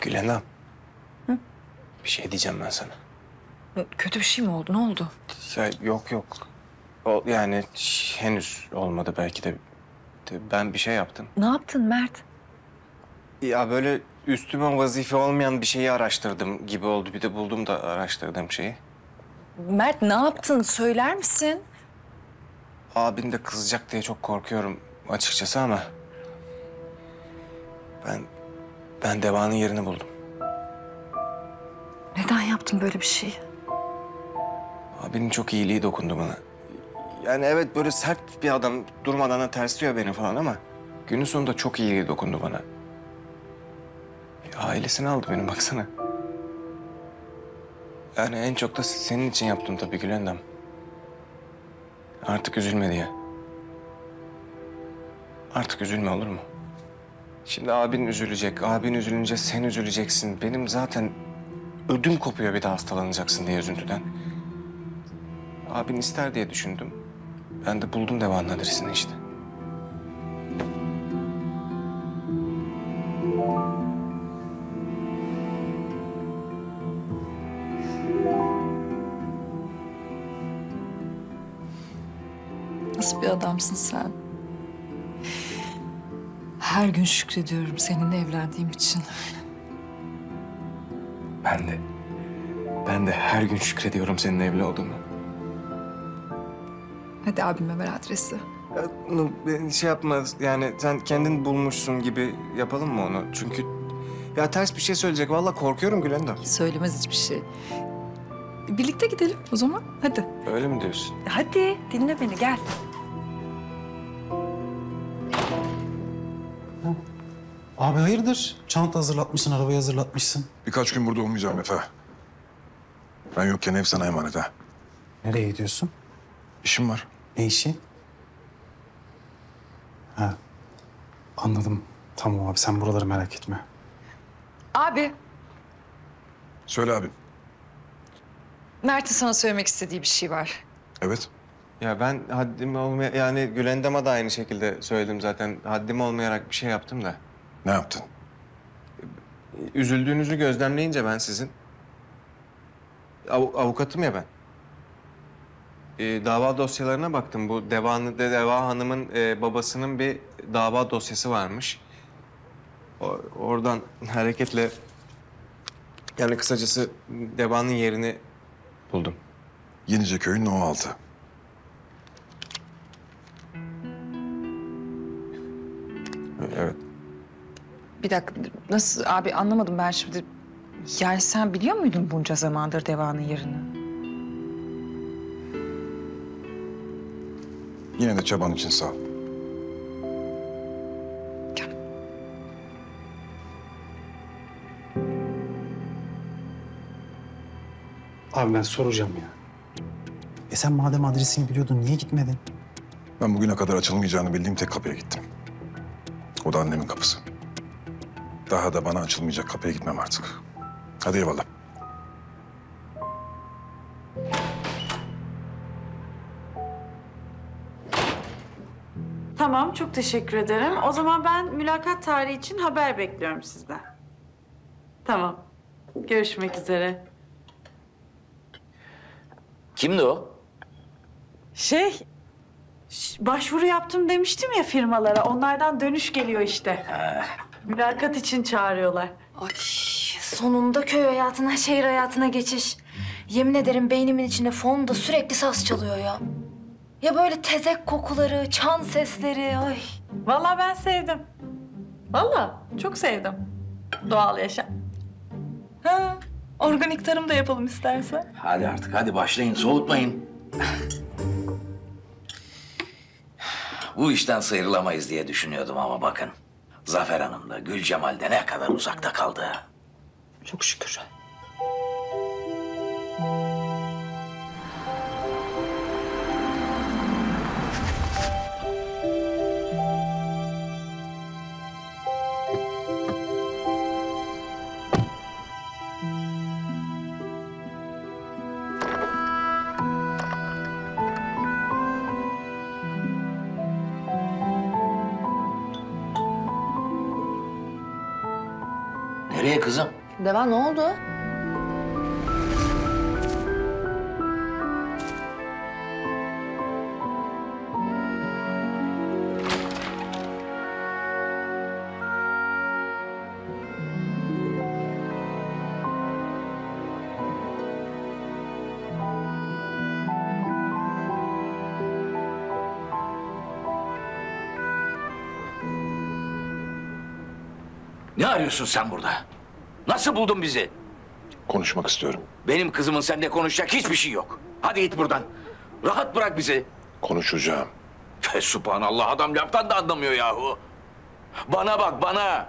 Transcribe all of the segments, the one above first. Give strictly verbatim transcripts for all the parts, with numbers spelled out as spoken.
Gülendam. Hı? Bir şey diyeceğim ben sana. Kötü bir şey mi oldu? Ne oldu? Ya, yok yok. O, yani henüz olmadı belki de. Ben bir şey yaptım. Ne yaptın Mert? Ya böyle üstüme vazife olmayan bir şeyi araştırdım gibi oldu. Bir de buldum da araştırdığım şeyi. Mert ne yaptın? Söyler misin? Abin de kızacak diye çok korkuyorum açıkçası ama... Ben, ben Deva'nın yerini buldum. Neden yaptın böyle bir şeyi? Abinin çok iyiliği dokundu bana. Yani evet böyle sert bir adam, durmadan da tersliyor beni falan ama... günün sonunda çok iyiliği dokundu bana. Ailesini aldı benim, baksana. Yani en çok da senin için yaptım tabii Gülendam. Artık üzülme diye. Artık üzülme, olur mu? Şimdi abin üzülecek, abin üzülünce sen üzüleceksin. Benim zaten ödüm kopuyor bir de hastalanacaksın diye üzüntüden. Abin ister diye düşündüm. Ben de buldum Deva'nın adresini işte. Nasıl bir adamsın sen? Her gün şükrediyorum seninle evlendiğim için. Ben de, ben de her gün şükrediyorum seninle evli olduğuma. Hadi abime ver adresi. Ya, şey yapma yani sen kendin bulmuşsun gibi yapalım mı onu? Çünkü ya ters bir şey söyleyecek. Vallahi korkuyorum Gülendam. Söylemez hiçbir şey. Birlikte gidelim o zaman. Hadi. Öyle mi diyorsun? Hadi dinle beni, gel. Abi hayırdır? Çanta hazırlatmışsın, arabayı hazırlatmışsın. Birkaç gün burada olmayacağım Efe. Ben yokken ev sana emanet ha. Nereye gidiyorsun? İşim var. Ne işi? Ha. Anladım. Tamam abi, sen buraları merak etme. Abi. Söyle abi. Mert'in sana söylemek istediği bir şey var. Evet. Ya ben haddim olmaya... Yani Gülendam'a da aynı şekilde söyledim zaten. Haddim olmayarak bir şey yaptım da. Ne yaptın? Üzüldüğünüzü gözlemleyince ben sizin... Av avukatım ya ben. Ee, dava dosyalarına baktım. Bu Deva, Deva Hanım'ın e, babasının bir dava dosyası varmış. O, oradan hareketle... Yani kısacası Deva'nın yerini... Buldum. Yeniceköy'ün o altı. Evet. Bir dakika, nasıl abi anlamadım ben şimdi. Yani sen biliyor muydun bunca zamandır Deva'nın yerini? Yine de çaban için sağ ol. Abi ben soracağım ya. E sen madem adresini biliyordun, niye gitmedin? Ben bugüne kadar açılmayacağını bildiğim tek kapıya gittim. O da annemin kapısı. Daha da bana açılmayacak kapıya gitmem artık. Hadi eyvallah. Tamam, çok teşekkür ederim. O zaman ben mülakat tarihi için haber bekliyorum sizden. Tamam, görüşmek üzere. Kimdi o? Şey, başvuru yaptım demiştim ya firmalara. Onlardan dönüş geliyor işte. Ha. Mülakat için çağırıyorlar. Ay, sonunda köy hayatına, şehir hayatına geçiş. Yemin ederim beynimin içinde fonda sürekli saz çalıyor ya. Ya böyle tezek kokuları, çan sesleri, ay. Vallahi ben sevdim. Vallahi çok sevdim. Doğal yaşam. Ha. Organik tarım da yapalım istersen. Hadi artık, hadi başlayın, soğutmayın. Bu işten sıyrılamayız diye düşünüyordum ama bakın... Zafer Hanım da Gülcemal de ne kadar uzakta kaldı. Çok şükür. Nereye kızım? Deva ne oldu? Ne arıyorsun sen burada? Nasıl buldun bizi? Konuşmak istiyorum. Benim kızımın seninle konuşacak hiçbir şey yok. Hadi git buradan. Rahat bırak bizi. Konuşacağım. Fe subhanallah, adam laftan da anlamıyor yahu. Bana bak bana.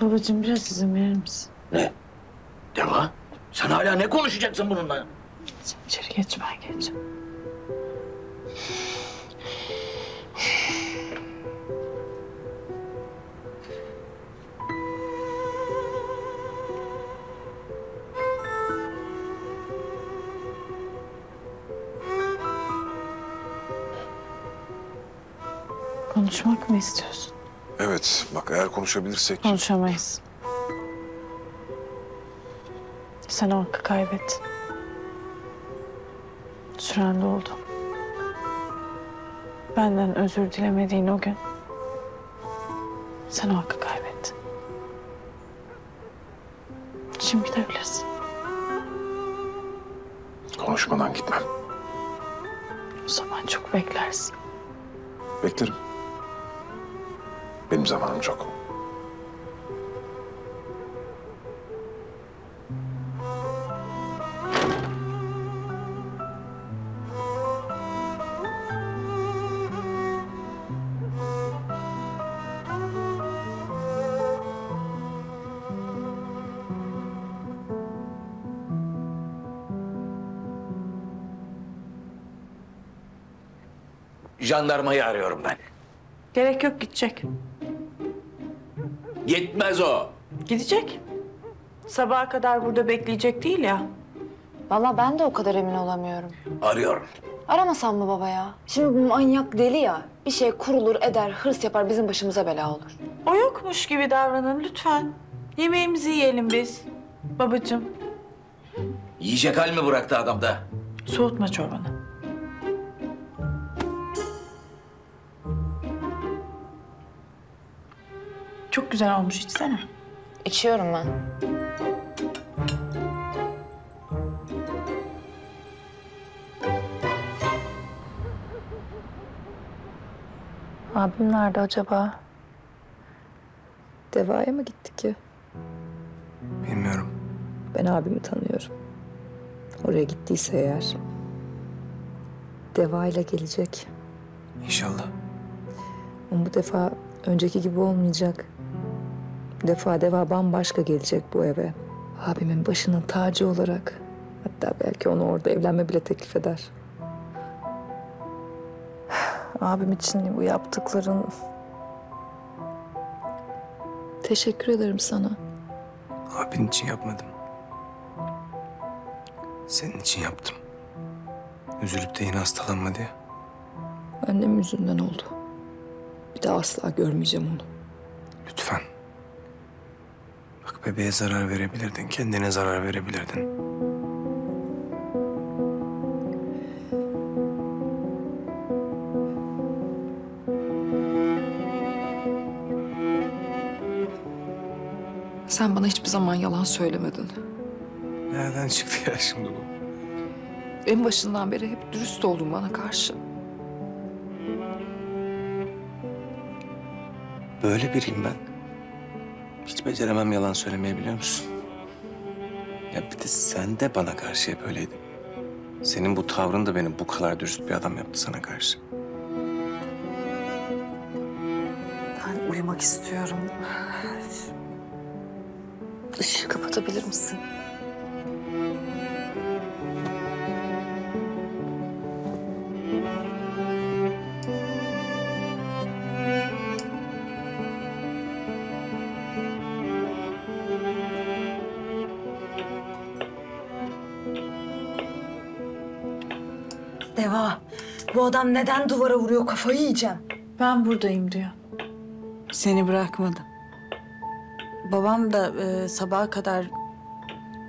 Babacığım biraz izin verir misin? Ne? Deva? Sen hala ne konuşacaksın bununla? Sen içeri geç, ben geleceğim. Konuşmak mı istiyorsun? Evet, bak eğer konuşabilirsek... Konuşamayız. Sen o hakkı kaybettin. Süren doldu. Benden özür dilemediğin o gün... sen o hakkı kaybettin. Şimdi gidebilirsin. Konuşmadan gitmem. O zaman çok beklersin. Beklerim. Benim zamanım çok. Jandarmayı arıyorum ben. Gerek yok, gidecek. Gitmez o. Gidecek. Sabaha kadar burada bekleyecek değil ya. Vallahi ben de o kadar emin olamıyorum. Arıyorum. Aramasam mı baba ya? Şimdi bu manyak deli ya. Bir şey kurulur, eder, hırs yapar, bizim başımıza bela olur. O yokmuş gibi davranın lütfen. Yemeğimizi yiyelim biz. Babacığım. Yiyecek hal mi bıraktı adamda? Soğutma çorbanı. Çok güzel olmuş, içsene. İçiyorum ben. Abim nerede acaba? Deva'ya mı gitti ki? Bilmiyorum. Ben abimi tanıyorum. Oraya gittiyse eğer... Deva'yla gelecek. İnşallah. Ama bu defa önceki gibi olmayacak. Bu defa Deva bambaşka gelecek bu eve. Abimin başının tacı olarak. Hatta belki onu orada evlenme bile teklif eder. Abim için bu yaptıkların... Teşekkür ederim sana. Abin için yapmadım. Senin için yaptım. Üzülüp de yine hastalanma diye. Annem yüzünden oldu. Bir daha asla görmeyeceğim onu. Lütfen. Bebeğe zarar verebilirdin, kendine zarar verebilirdin. Sen bana hiçbir zaman yalan söylemedin. Nereden çıktı ya şimdi bu? En başından beri hep dürüst oldun bana karşı. Böyle biriyim ben. Hiç beceremem yalan söylemeyi, biliyor musun? Ya bir de sen de bana karşı hep öyleydin. Senin bu tavrın da benim bu kadar dürüst bir adam yaptı sana karşı. Ben uyumak istiyorum. Işığı kapatabilir misin? Bu adam neden duvara vuruyor? Kafayı yiyeceğim. Ben buradayım diyor. Seni bırakmadım. Babam da e, sabaha kadar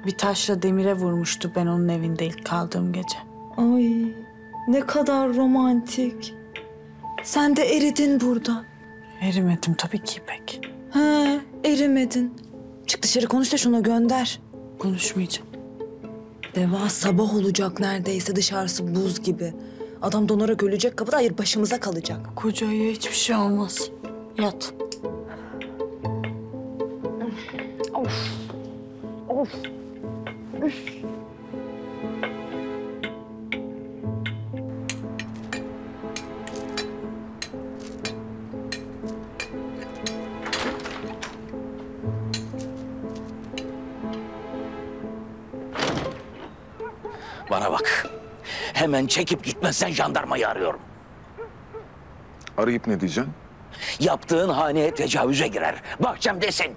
bir taşla demire vurmuştu ben onun evinde ilk kaldığım gece. Ay ne kadar romantik. Sen de eridin burada. Erimedim tabii ki İpek. He, erimedin. Çık dışarı konuş da şunu gönder. Konuşmayacağım. Deva, sabah olacak neredeyse, dışarısı buz gibi. Adam donarak ölecek kapıda, hayır başımıza kalacak. Kocaya hiçbir şey olmaz. Yat. Of. Of. Üf. Bana bak. Hemen çekip gitmezsen jandarmayı arıyorum. Arayıp ne diyeceksin? Yaptığın haneye tecavüze girer. Bahçemdesin.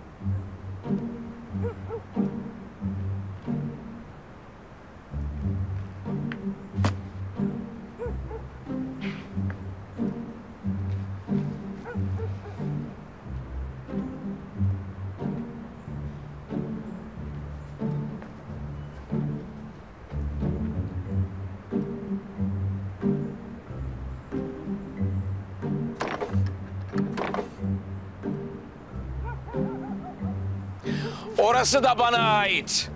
Orası da bana ait.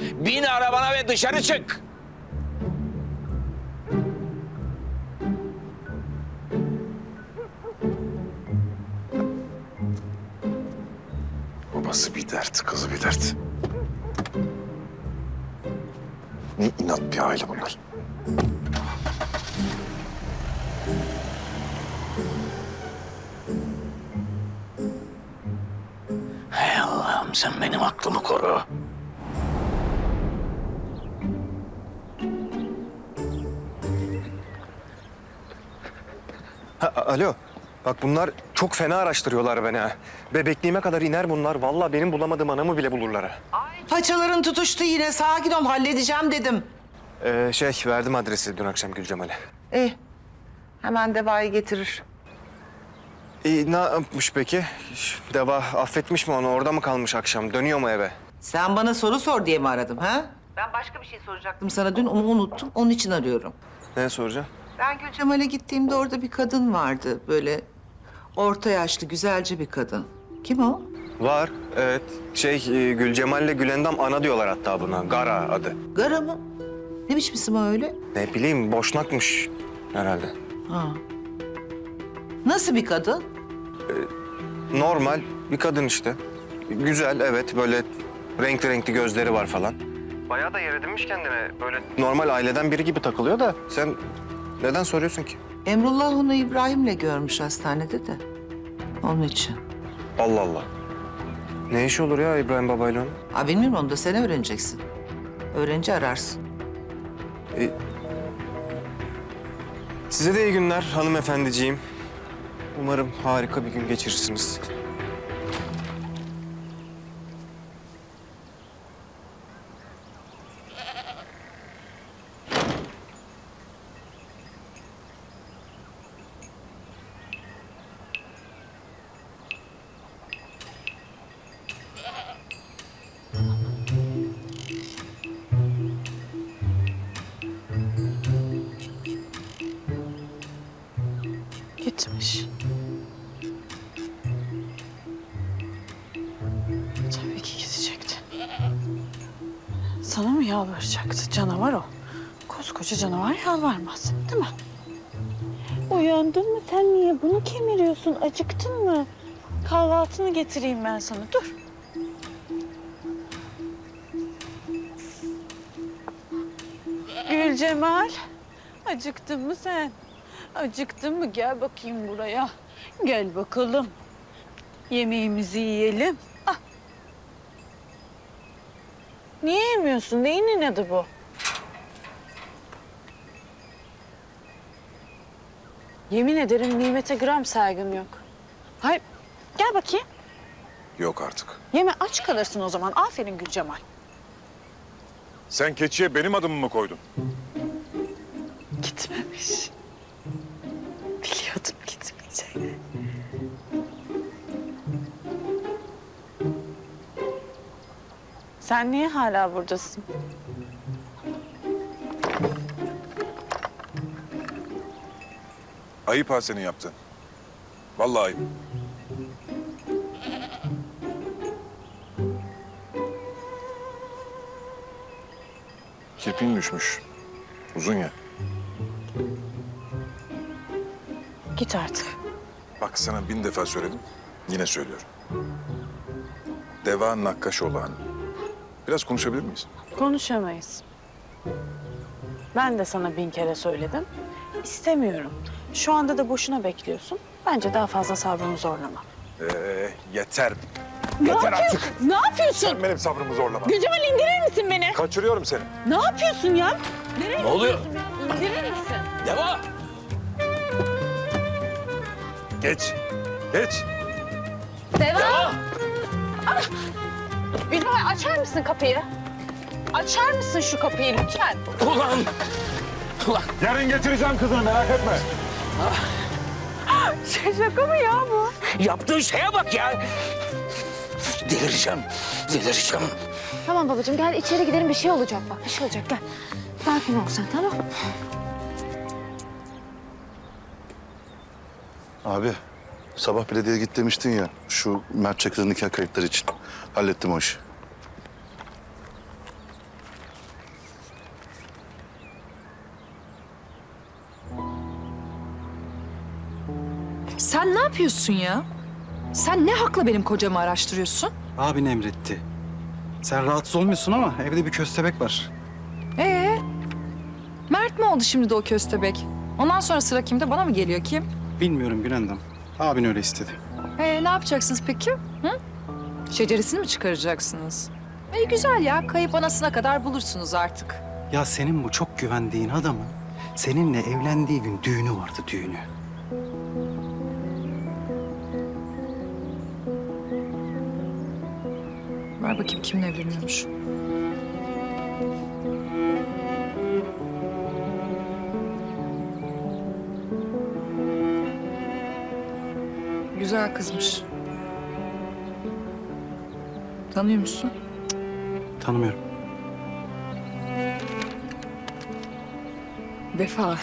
Bin arabana ve dışarı çık. Babası bir dert, kızı bir dert. Ne inat bir aile bunlar. Sen benim aklımı koru. Ha, alo. Bak bunlar çok fena araştırıyorlar beni ha. Bebekliğime kadar iner bunlar. Vallahi benim bulamadığım anamı bile bulurlar ha. Paçaların tutuştu yine. Sakin ol, halledeceğim dedim. Ee, şey verdim adresi dün akşam Gülcemal'e. İyi. Hemen Deva'yı getirir. Ee, ne yapmış peki? Deva affetmiş mi onu? Orada mı kalmış akşam? Dönüyor mu eve? Sen bana soru sor diye mi aradım ha? Ben başka bir şey soracaktım sana dün, onu unuttum. Onun için arıyorum. Ne soracağım? Ben Gülcemal'e gittiğimde orada bir kadın vardı. Böyle orta yaşlı, güzelce bir kadın. Kim o? Var, evet. Şey, Gülcemal'le Gülendam ana diyorlar hatta buna. Gara adı. Gara mı? Ne biçim isim o öyle? Ne bileyim, boşnakmış herhalde. Ha. Nasıl bir kadın? Ee, normal bir kadın işte. Güzel, evet. Böyle renkli renkli gözleri var falan. Bayağı da yer edinmiş kendine. Böyle normal aileden biri gibi takılıyor da sen neden soruyorsun ki? Emrullah onu İbrahim'le görmüş hastanede de. Onun için. Allah Allah. Ne iş olur ya İbrahim babayla onun? Ha bilmiyorum, onu da sen öğreneceksin. Öğrenci ararsın. Ee, size de iyi günler hanımefendiciğim. Umarım harika bir gün geçirirsiniz. Gitmiş. Sana mı yalvaracaktı? Canavar o. Koskoca canavar yalvarmaz, değil mi? Uyandın mı sen, niye bunu kemiriyorsun? Acıktın mı? Kahvaltını getireyim ben sana, dur. Gülcemal, acıktın mı sen? Acıktın mı? Gel bakayım buraya. Gel bakalım. Yemeğimizi yiyelim. Niye yemiyorsun? Neyin inadı bu? Yemin ederim nimete gram saygım yok. Hayır, gel bakayım. Yok artık. Yeme, aç kalırsın o zaman. Aferin Gülcemal. Sen keçiye benim adımı mı koydun? Gitmemiş. Biliyordum gitmeyeceğini. Sen niye hala buradasın? Ayıp ha senin yaptığın. Vallahi ayıp. Kirpiğin düşmüş. Uzun ya. Git artık. Bak sana bin defa söyledim. Yine söylüyorum. Deva Nakkaşoğlu Hanım. Biraz konuşabilir miyiz? Konuşamayız. Ben de sana bin kere söyledim. İstemiyorum. Şu anda da boşuna bekliyorsun. Bence daha fazla sabrımı zorlama. Ee, yeter. Ne yeter artık. Ne yapıyorsun? Sen benim sabrımı zorlama. Gülcemal, indirir misin beni? Kaçırıyorum seni. Ne yapıyorsun ya? Nereye ne oluyor? İndirir misin? Deva! Geç. Geç. Deva! Deva! İbrahim, açar mısın kapıyı? Açar mısın şu kapıyı lütfen? Ulan! Ulan! Yarın getireceğim kızını, merak etme. Ah. Şey, şaka mı ya bu? Yaptığın şeye bak ya! Delireceğim, delireceğim. Tamam babacığım, gel içeri gidelim, bir şey olacak bak. Bir şey olacak, gel. Sakin ol sen, tamam? Abi, sabah belediyeye git demiştin ya, şu Mert Çakır'ın nikah kayıtları için. Hallettim o işi. Sen ne yapıyorsun ya? Sen ne hakla benim kocamı araştırıyorsun? Abin emretti. Sen rahatsız olmuyorsun ama evde bir köstebek var. Ee? Mert mi oldu şimdi de o köstebek? Ondan sonra sıra kimde? Bana mı geliyor, kim? Bilmiyorum Gülendam. Abin öyle istedi. Ee, ne yapacaksınız peki? Hı? Şeceresini mi çıkaracaksınız? İyi, ee, güzel ya. Kayıp anasına kadar bulursunuz artık. Ya senin bu çok güvendiğin adamın seninle evlendiği gün düğünü vardı, düğünü. Ver bakayım kimle evleniyormuş. Güzel kızmış. Tanıyor musun? Cık, tanımıyorum. Vefa,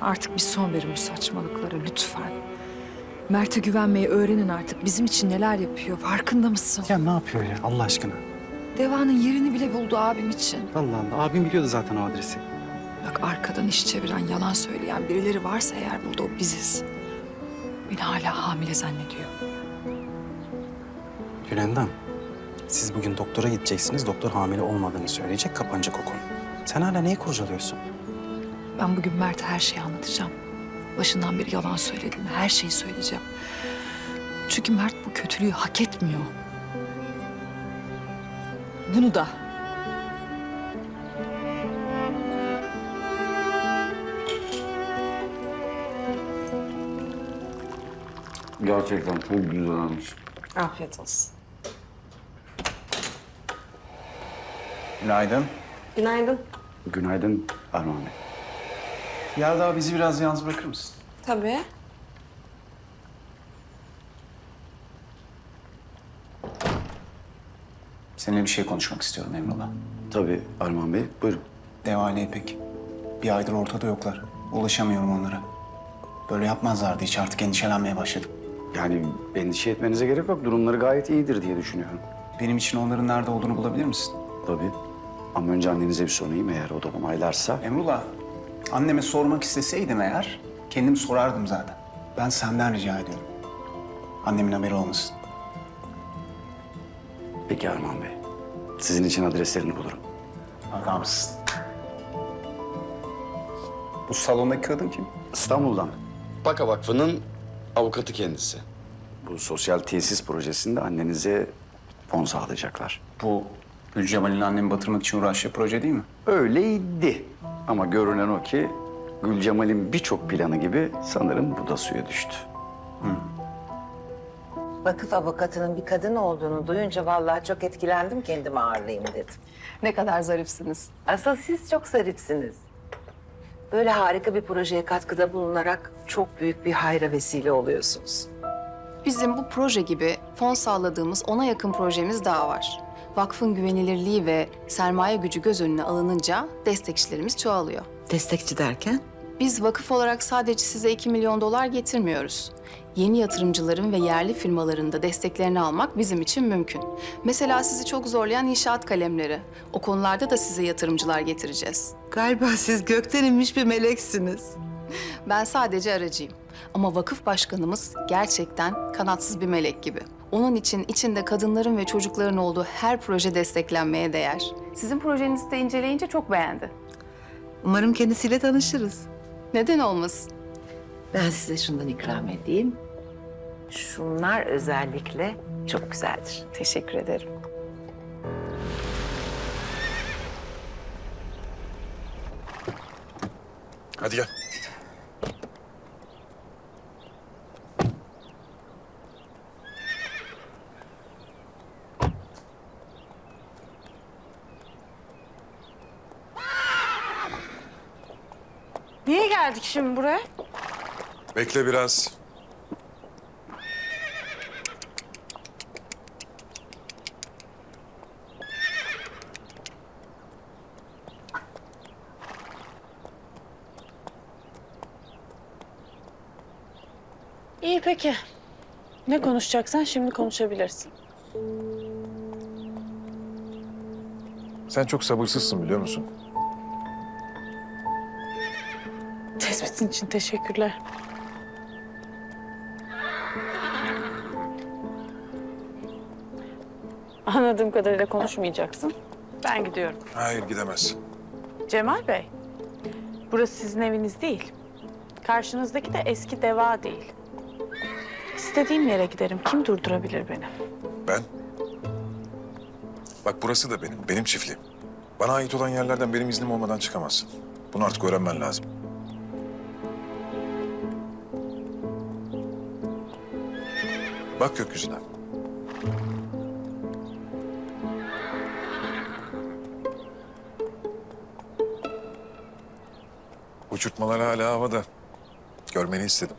artık bir son verin bu saçmalıklara lütfen. Mert'e güvenmeyi öğrenin artık. Bizim için neler yapıyor, farkında mısın? Ya ne yapıyor ya Allah aşkına? Deva'nın yerini bile buldu abim için. Allah Allah, abim biliyordu zaten o adresi. Bak, arkadan iş çeviren, yalan söyleyen birileri varsa eğer burada, o biziz. Beni hala hamile zannediyor. Gülendam, siz bugün doktora gideceksiniz. Doktor hamile olmadığını söyleyecek, kapanacak o konu. Sen hala neyi kurcalıyorsun? Ben bugün Mert'e her şeyi anlatacağım. Başından beri yalan söylediğimi, her şeyi söyleyeceğim. Çünkü Mert bu kötülüğü hak etmiyor. Bunu da. Gerçekten çok güzelmiş. Afiyet olsun. Günaydın. Günaydın. Günaydın Arman Bey. Ya daha bizi biraz yalnız bırakır mısın? Tabii. Seninle bir şey konuşmak istiyorum Emrullah. Tabii Arman Bey, buyurun. Deva ile İpek. Bir aydır ortada yoklar. Ulaşamıyorum onlara. Böyle yapmazlardı hiç, artık endişelenmeye başladım. Yani endişe etmenize gerek yok. Durumları gayet iyidir diye düşünüyorum. Benim için onların nerede olduğunu bulabilir misin? Tabii. Ama önce annenize bir sorayım, eğer o da onaylarsa. Emrullah, anneme sormak isteseydim eğer, kendim sorardım zaten. Ben senden rica ediyorum. Annemin haberi olmasın. Peki Arman Bey. Sizin için adreslerini bulurum. Adamsın. Bu salondaki kadın kim? İstanbul'dan. Paka Vakfı'nın avukatı kendisi. Bu sosyal tesis projesinde annenize fon sağlayacaklar. Bu Gülcemal'in annemi batırmak için uğraştığı proje değil mi? Öyleydi. Ama görünen o ki Gülcemal'in birçok planı gibi sanırım bu da suya düştü. Hı. Vakıf avukatının bir kadın olduğunu duyunca vallahi çok etkilendim, kendimi ağırlayayım dedim. Ne kadar zarifsiniz. Asıl siz çok zarifsiniz. Böyle harika bir projeye katkıda bulunarak çok büyük bir hayra vesile oluyorsunuz. Bizim bu proje gibi fon sağladığımız ona yakın projemiz daha var. vakfın güvenilirliği ve sermaye gücü göz önüne alınınca destekçilerimiz çoğalıyor. Destekçi derken? Biz vakıf olarak sadece size iki milyon dolar getirmiyoruz. Yeni yatırımcıların ve yerli firmaların da desteklerini almak bizim için mümkün. Mesela sizi çok zorlayan inşaat kalemleri. O konularda da size yatırımcılar getireceğiz. Galiba siz gökten inmiş bir meleksiniz. Ben sadece aracıyım. Ama vakıf başkanımız gerçekten kanatsız bir melek gibi. Onun için içinde kadınların ve çocukların olduğu her proje desteklenmeye değer. Sizin projenizi de inceleyince çok beğendi. Umarım kendisiyle tanışırız. Neden olmasın? Ben size şundan ikram edeyim. Şunlar özellikle çok güzeldir. Teşekkür ederim. Hadi gel. Niye geldik şimdi buraya? Bekle biraz. İyi peki. Ne konuşacaksan şimdi konuşabilirsin. Sen çok sabırsızsın biliyor musun? Tespitin için teşekkürler. Anladığım kadarıyla konuşmayacaksın. Ben gidiyorum. Hayır, gidemezsin. Cemal Bey, burası sizin eviniz değil. Karşınızdaki de eski Deva değil. İstediğim yere giderim. Kim durdurabilir beni? Ben? Bak burası da benim, benim çiftliğim. Bana ait olan yerlerden benim iznim olmadan çıkamazsın. Bunu artık öğrenmen lazım. Bak gökyüzüne. Uçurtmalar hala havada. Görmeni istedim.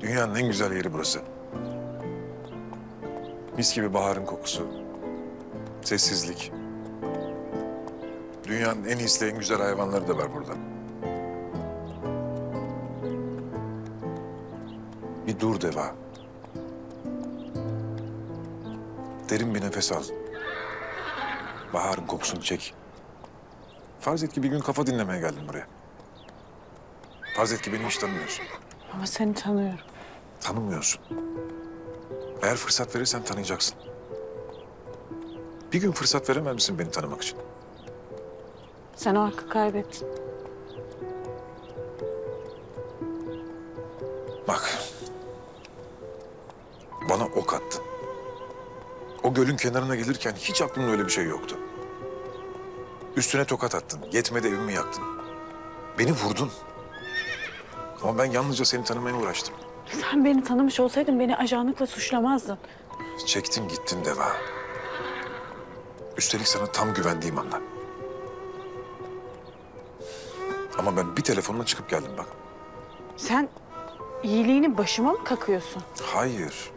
Dünyanın en güzel yeri burası. Mis gibi baharın kokusu, sessizlik. Dünyanın en iyisi, en güzel hayvanları da var burada. Bir dur Deva. Derin bir nefes al. Baharın kokusunu çek. Farz et ki bir gün kafa dinlemeye geldin buraya. Farz et ki beni hiç tanımıyorsun. Ama seni tanıyorum. Tanımıyorsun. Eğer fırsat verirsen tanıyacaksın. Bir gün fırsat veremez misin beni tanımak için? Sen o hakkı kaybettin. Bak. Bana ok attın. O gölün kenarına gelirken hiç aklımda öyle bir şey yoktu. Üstüne tokat attın. Yetmedi evimi yaktın. Beni vurdun. Ama ben yalnızca seni tanımaya uğraştım. Sen beni tanımış olsaydın beni ajanlıkla suçlamazdın. Çektin gittin Deva. Üstelik sana tam güvendiğim anda. Ama ben bir telefonla çıkıp geldim bak. Sen iyiliğini başıma mı kakıyorsun? Hayır.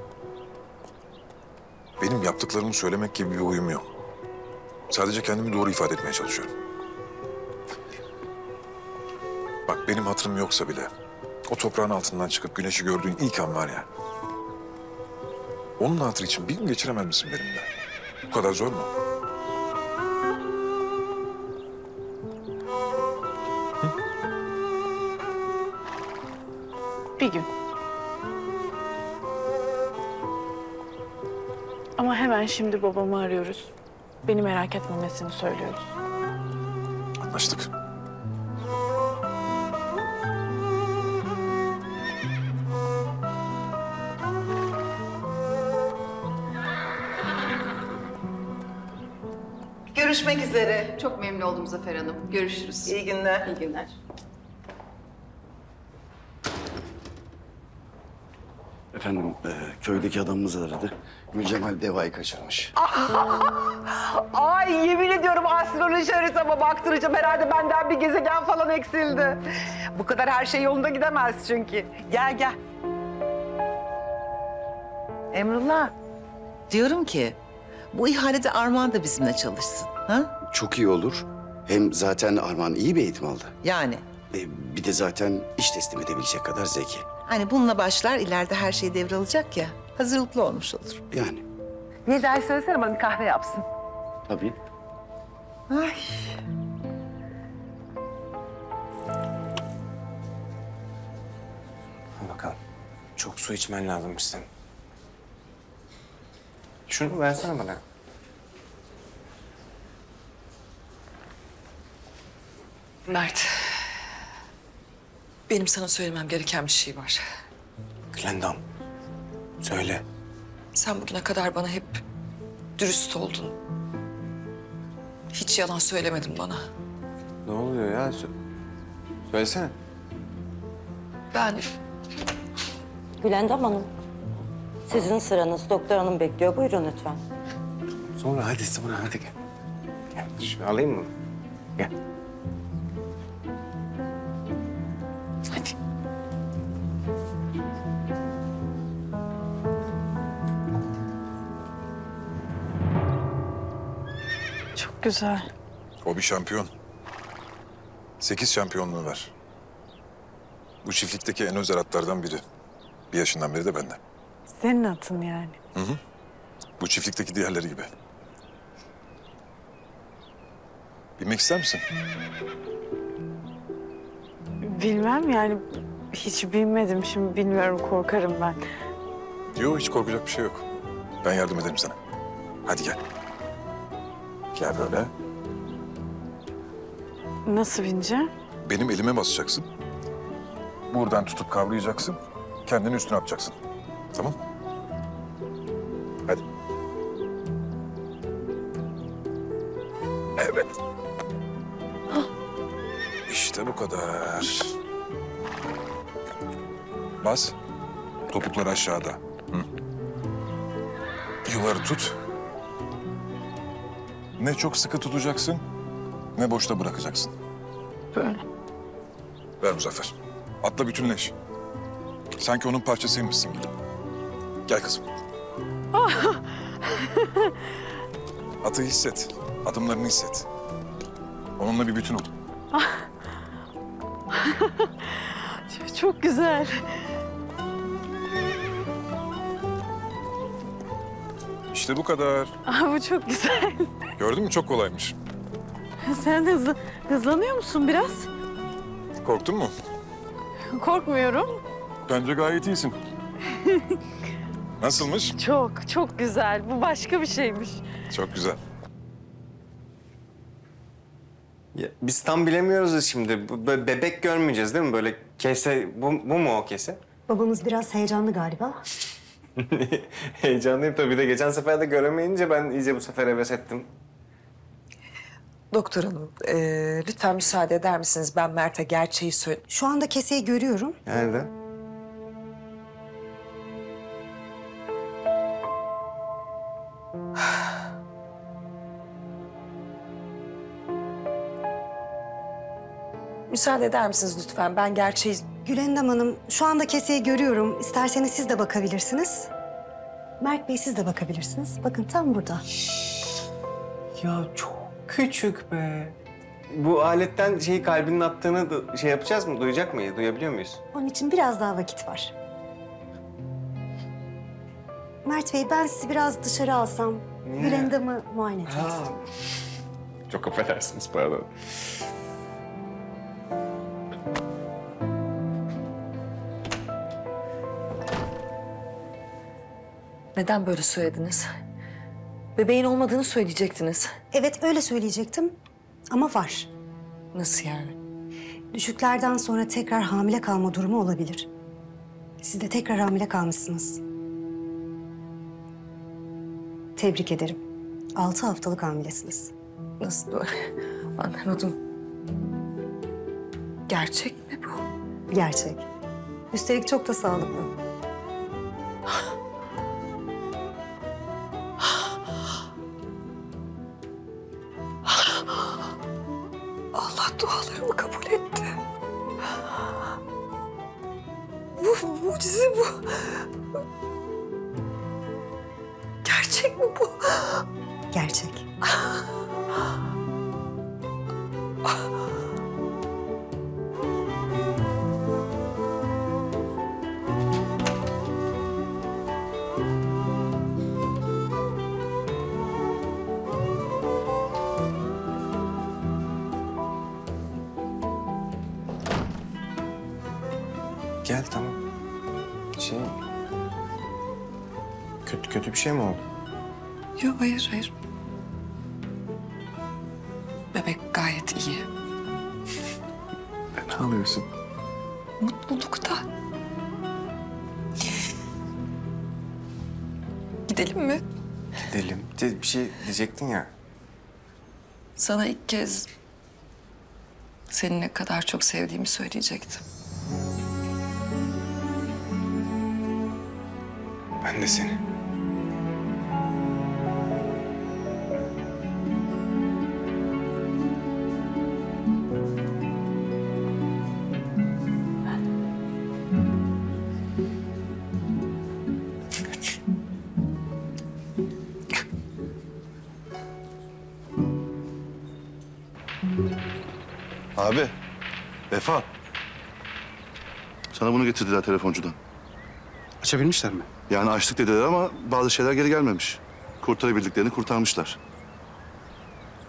Benim yaptıklarımı söylemek gibi bir huyum yok. Sadece kendimi doğru ifade etmeye çalışıyorum. Bak benim hatırım yoksa bile... O toprağın altından çıkıp güneşi gördüğün ilk an var ya. Onun hatırı için bir gün geçiremez misin benimle? Bu kadar zor mu? Hı? Bir gün. Ama hemen şimdi babamı arıyoruz. Beni merak etmemesini söylüyoruz. Anlaştık. Görüşmek üzere. Çok memnun oldum Zafer Hanım. Görüşürüz. İyi günler. İyi günler. Efendim, e, köydeki adamımız aradı. Gülcemal Deva'yı kaçırmış. Ay yemin ediyorum astroloji haritama baktıracağım. Herhalde benden bir gezegen falan eksildi. Bu kadar her şey yolunda gidemez çünkü. Gel gel. Emrullah, diyorum ki bu ihalede Arman da bizimle çalışsın. Ha? Çok iyi olur. Hem zaten Arman iyi bir eğitim aldı. Yani? E, bir de zaten iş teslim edebilecek kadar zeki. Hani bununla başlar, ileride her şey devralacak ya, hazırlıklı olmuş olur. Yani. Ne dersin söylesene, bana kahve yapsın. Tabii. Ay. Hadi bakalım. Çok su içmen lazımmış senin. Şunu versene bana. Mert. Benim sana söylemem gereken bir şey var. Gülendam, söyle. Sen bugüne kadar bana hep dürüst oldun. Hiç yalan söylemedin bana. Ne oluyor ya? Sö Söylesene. Ben... Gülendam Hanım, sizin sıranız. Doktor Hanım bekliyor. Buyurun lütfen. Sonra hadi sonra hadi gel. Gel, şunu alayım mı? Gel. Güzel. O bir şampiyon. Sekiz şampiyonluğu var. Bu çiftlikteki en özel atlardan biri. Bir yaşından beri de bende. Senin atın yani. Hı hı. Bu çiftlikteki diğerleri gibi. Bilmek ister misin? Bilmem yani. Hiç bilmedim şimdi. Bilmiyorum, korkarım ben. Yok, hiç korkacak bir şey yok. Ben yardım ederim sana. Hadi gel. Gel böyle. Nasıl bineceğim? Benim elime basacaksın. Buradan tutup kavrayacaksın. Kendini üstüne atacaksın. Tamam? Hadi. Evet. İşte bu kadar. Bas. Topuklar aşağıda. Hı. Yuvarı tut. Ne çok sıkı tutacaksın, ne boşta bırakacaksın. Böyle. Ver Muzaffer. Atla bütünleş. Sanki onun parçasıymışsın gibi. Gel kızım. Atı hisset. Adımlarını hisset. Onunla bir bütün ol. Çok güzel. İşte bu kadar. Aa, bu çok güzel. Gördün mü? Çok kolaymış. Sen de hızlı, hızlanıyor musun biraz? Korktun mu? Korkmuyorum. Bence gayet iyisin. Nasılmış? Çok, çok güzel. Bu başka bir şeymiş. Çok güzel. Ya, biz tam bilemiyoruz da şimdi. Böyle bebek görmeyeceğiz değil mi? Böyle kese, bu, bu mu o kese? Babamız biraz heyecanlı galiba. Heyecanlıyım tabii de geçen sefer de göremeyince ben iyice bu sefer heves ettim. Doktor Hanım, e, lütfen müsaade eder misiniz? Ben Mert'e gerçeği söyle... Şu anda keseyi görüyorum. Nerede? Müsaade eder misiniz lütfen? Ben gerçeği... Gülendam Hanım, şu anda keseyi görüyorum. İsterseniz siz de bakabilirsiniz. Mert Bey, siz de bakabilirsiniz. Bakın tam burada. Şişt. Ya çok küçük be. Bu aletten şey kalbinin attığını da şey yapacağız mı? Duyacak mıyız? Duyabiliyor muyuz? Onun için biraz daha vakit var. Mert Bey, ben sizi biraz dışarı alsam, hmm. Gülendam'ı muayene etmek istiyorum. Çok affedersiniz, pardon. Neden böyle söylediniz? Bebeğin olmadığını söyleyecektiniz. Evet, öyle söyleyecektim ama var. Nasıl yani? Düşüklerden sonra tekrar hamile kalma durumu olabilir. Siz de tekrar hamile kalmışsınız. Tebrik ederim. Altı haftalık hamilesiniz. Nasıl doğru? Anlamadım. Gerçek mi bu? Gerçek. Üstelik çok da sağlıklı. mucize bu. Gerçek mi bu? Gerçek. Gel, tamam. Şey... Kötü, kötü bir şey mi oldu? Yok, hayır, hayır. Bebek gayet iyi. Ne alıyorsun? Mutluluktan. Gidelim mi? Gidelim. Bir şey diyecektin ya. Sana ilk kez... ...seni ne kadar çok sevdiğimi söyleyecektim. Ben de seni. Abi, Vefa. Sana bunu getirdiler telefoncudan. Açabilmişler mi? Yani açtık dediler ama bazı şeyler geri gelmemiş. Kurtarabildiklerini kurtarmışlar.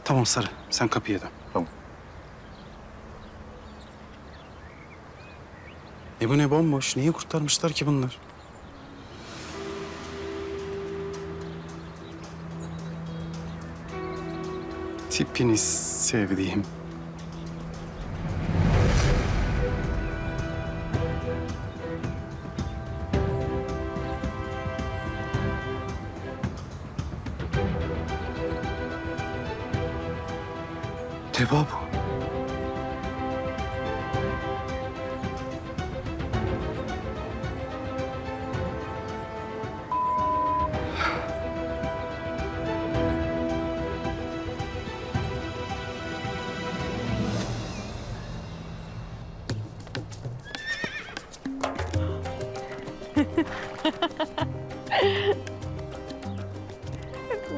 Tamam Sarı, sen kapıyı adam. Tamam. E bu ne bomboş, niye kurtarmışlar ki bunlar? Tipini sevdiğim. Deva bu.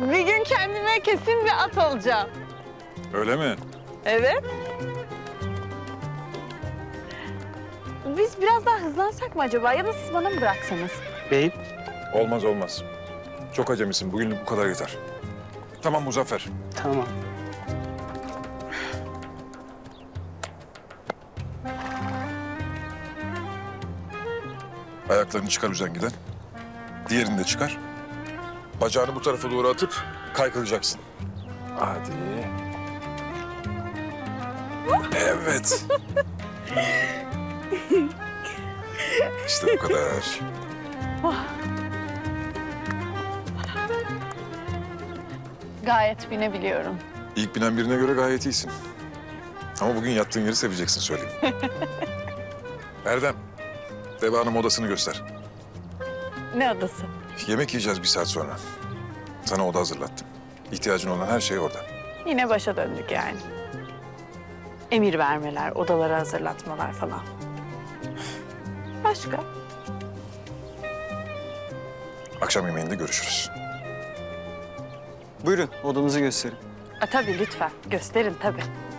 Bir gün kendime kesin bir at alacağım. Öyle mi? Evet. Biz biraz daha hızlansak mı acaba? Ya da siz bana mı bıraksanız? Beyim. Olmaz olmaz. Çok acemisin. Bugünlük bu kadar yeter. Tamam Muzaffer. Tamam. Ayaklarını çıkar üzengiden. Diğerini de çıkar. Bacağını bu tarafa doğru atıp kaykılacaksın. Hadi. Evet. İşte bu kadar. Gayet binebiliyorum. İlk binen birine göre gayet iyisin. Ama bugün yattığın yeri seveceksin söyleyeyim. Erdem, Deva Hanım odasını göster. Ne odası? Yemek yiyeceğiz bir saat sonra. Sana oda hazırlattım. İhtiyacın olan her şey orada. Yine başa döndük yani. Emir vermeler, odaları hazırlatmalar falan. Başka? Akşam yemeğinde görüşürüz. Buyurun, odanızı gösterin. A, tabii lütfen, gösterin tabii.